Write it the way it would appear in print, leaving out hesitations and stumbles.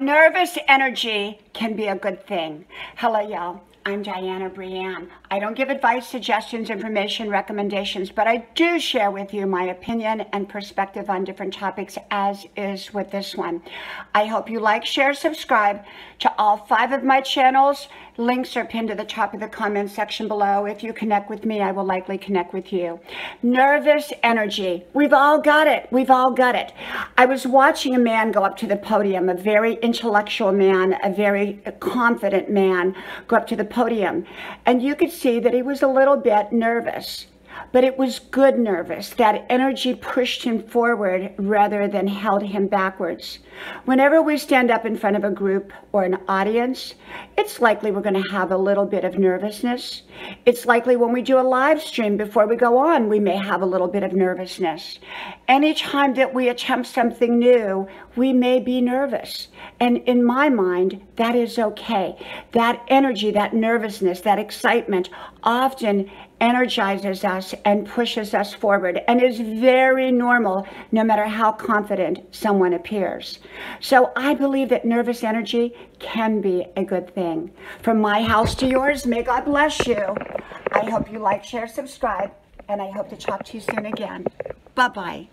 Nervous energy can be a good thing. Hello, y'all. I'm Dianna Brianne. I don't give advice, suggestions, information, recommendations, but I do share with you my opinion and perspective on different topics, as is with this one. I hope you like, share, subscribe to all 5 of my channels. Links are pinned to the top of the comment section below. If you connect with me, I will likely connect with you. Nervous energy. We've all got it. We've all got it. I was watching a man go up to the podium, a very intellectual man, a very confident man, go up to the podium, and you could see that he was a little bit nervous, but it was good nervous. That energy pushed him forward rather than held him backwards. Whenever we stand up in front of a group or an audience, it's likely we're going to have a little bit of nervousness. It's likely when we do a live stream before we go on, we may have a little bit of nervousness. Anytime that we attempt something new, we may be nervous. And in my mind, that is okay. That energy, that nervousness, that excitement often energizes us and pushes us forward and is very normal no matter how confident someone appears. So I believe that nervous energy can be a good thing. From my house to yours, may God bless you. I hope you like, share, subscribe, and I hope to talk to you soon again. Bye-bye.